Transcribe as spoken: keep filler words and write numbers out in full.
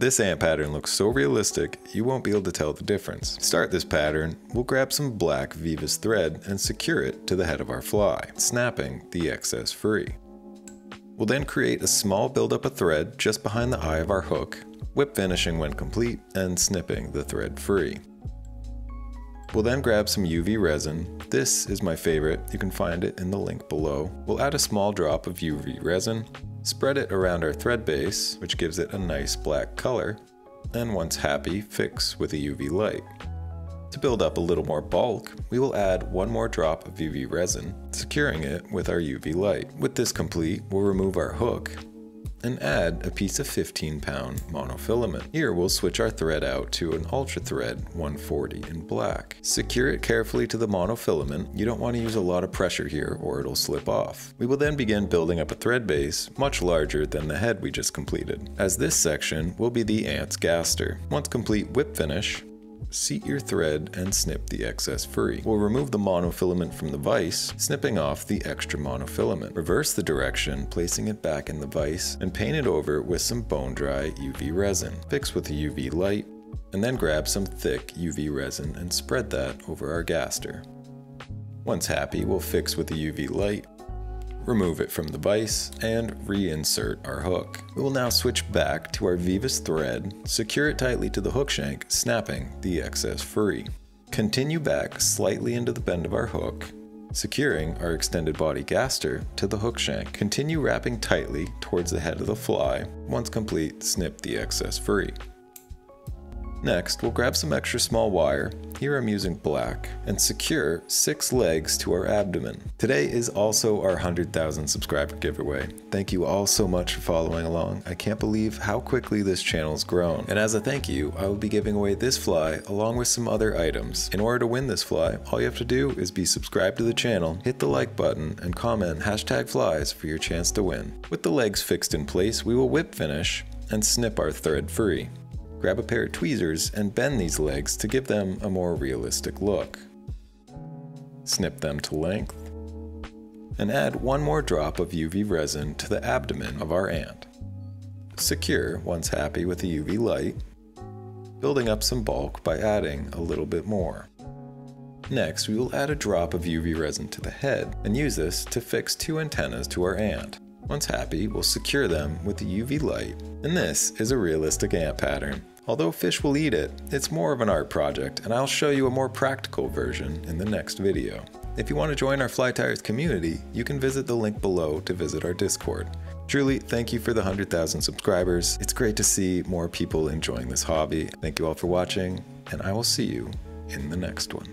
This ant pattern looks so realistic, you won't be able to tell the difference. To start this pattern, we'll grab some black Veevus thread and secure it to the head of our fly, snapping the excess free. We'll then create a small buildup of thread just behind the eye of our hook, whip finishing when complete and snipping the thread free. We'll then grab some U V resin. This is my favorite, you can find it in the link below. We'll add a small drop of U V resin, spread it around our thread base, which gives it a nice black color, and once happy, fix with a U V light. To build up a little more bulk, we will add one more drop of U V resin, securing it with our U V light. With this complete, we'll remove our hook and add a piece of fifteen pound monofilament. Here we'll switch our thread out to an ultra thread one forty in black. Secure it carefully to the monofilament. You don't want to use a lot of pressure here or it'll slip off. We will then begin building up a thread base much larger than the head we just completed, as this section will be the ant's gaster. Once complete, whip finish, seat your thread and snip the excess free. We'll remove the monofilament from the vise, snipping off the extra monofilament. Reverse the direction, placing it back in the vise, and paint it over with some bone dry U V resin. Fix with a U V light, and then grab some thick U V resin and spread that over our gaster. Once happy, we'll fix with a U V light, remove it from the vise, and reinsert our hook. We will now switch back to our Veevus thread, secure it tightly to the hook shank, snapping the excess free. Continue back slightly into the bend of our hook, securing our extended body gaster to the hook shank. Continue wrapping tightly towards the head of the fly. Once complete, snip the excess free. Next, we'll grab some extra small wire, here I'm using black, and secure six legs to our abdomen. Today is also our one hundred thousand subscriber giveaway. Thank you all so much for following along. I can't believe how quickly this channel's grown. And as a thank you, I will be giving away this fly along with some other items. In order to win this fly, all you have to do is be subscribed to the channel, hit the like button, and comment hashtag flies for your chance to win. With the legs fixed in place, we will whip finish and snip our thread free. Grab a pair of tweezers and bend these legs to give them a more realistic look. Snip them to length, and add one more drop of U V resin to the abdomen of our ant. Secure, once happy, with a U V light, building up some bulk by adding a little bit more. Next, we will add a drop of U V resin to the head and use this to fix two antennas to our ant. Once happy, we'll secure them with the U V light. And this is a realistic ant pattern. Although fish will eat it, it's more of an art project, and I'll show you a more practical version in the next video. If you want to join our Fly Tires community, you can visit the link below to visit our Discord. Truly, thank you for the one hundred thousand subscribers. It's great to see more people enjoying this hobby. Thank you all for watching, and I will see you in the next one.